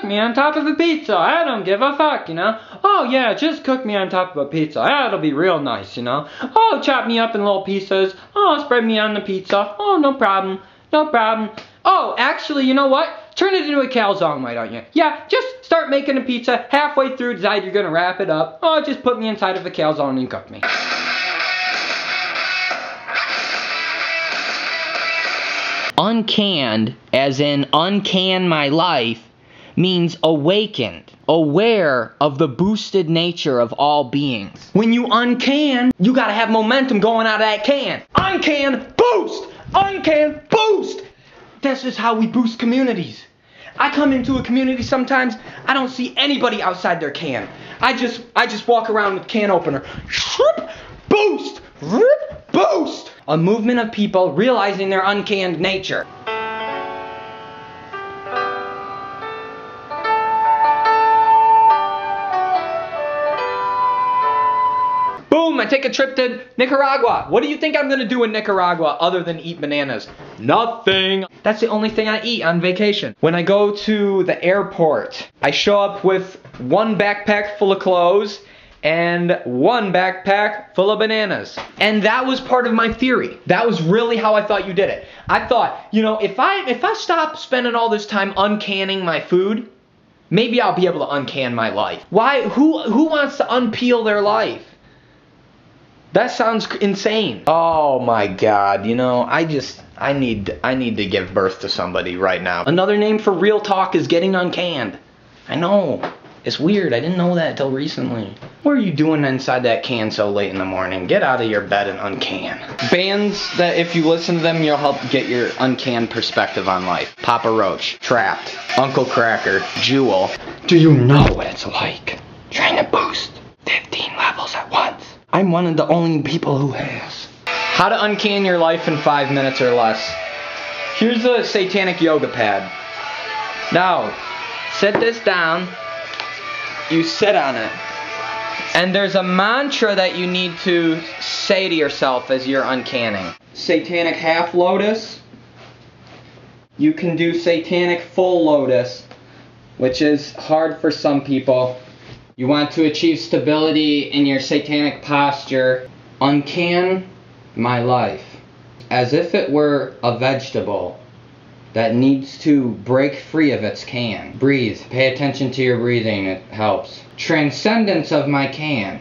cook me on top of a pizza. I don't give a fuck, you know. Oh, yeah, just cook me on top of a pizza. That'll be real nice, you know. Oh, chop me up in little pieces. Oh, spread me on the pizza. Oh, no problem. No problem. Oh, actually, you know what? Turn it into a calzone, why don't you? Yeah, just start making a pizza. Halfway through, decide you're gonna wrap it up. Oh, just put me inside of a calzone and cook me. Uncanned, as in uncan my life, means awakened, aware of the boosted nature of all beings. When you uncan, you gotta have momentum going out of that can. Uncan, boost! Uncan, boost! This is how we boost communities. I come into a community sometimes, I don't see anybody outside their can. I just walk around with can opener. Shroop, boost! Rip, boost! A movement of people realizing their uncanned nature. Boom, I take a trip to Nicaragua. What do you think I'm gonna do in Nicaragua other than eat bananas? Nothing. That's the only thing I eat on vacation. When I go to the airport, I show up with one backpack full of clothes and one backpack full of bananas. And that was part of my theory. That was really how I thought you did it. I thought, you know, if I stop spending all this time uncanning my food, maybe I'll be able to uncan my life. Why? Who wants to unpeel their life? That sounds insane. Oh my God, you know, I need to give birth to somebody right now. Another name for real talk is getting uncanned. I know. It's weird, I didn't know that till recently. What are you doing inside that can so late in the morning? Get out of your bed and uncan. Bands that if you listen to them, you'll help get your uncanned perspective on life. Papa Roach, Trapped, Uncle Cracker, Jewel. Do you know what it's like trying to boost 15 levels at once? I'm one of the only people who has. How to uncan your life in 5 minutes or less. Here's a satanic yoga pad. Now, sit this down. You sit on it, and there's a mantra that you need to say to yourself as you're uncanning. Satanic half lotus. You can do satanic full lotus, which is hard for some people. You want to achieve stability in your satanic posture. Uncan my life as if it were a vegetable that needs to break free of its can. Breathe. Pay attention to your breathing. It helps. Transcendence of my can.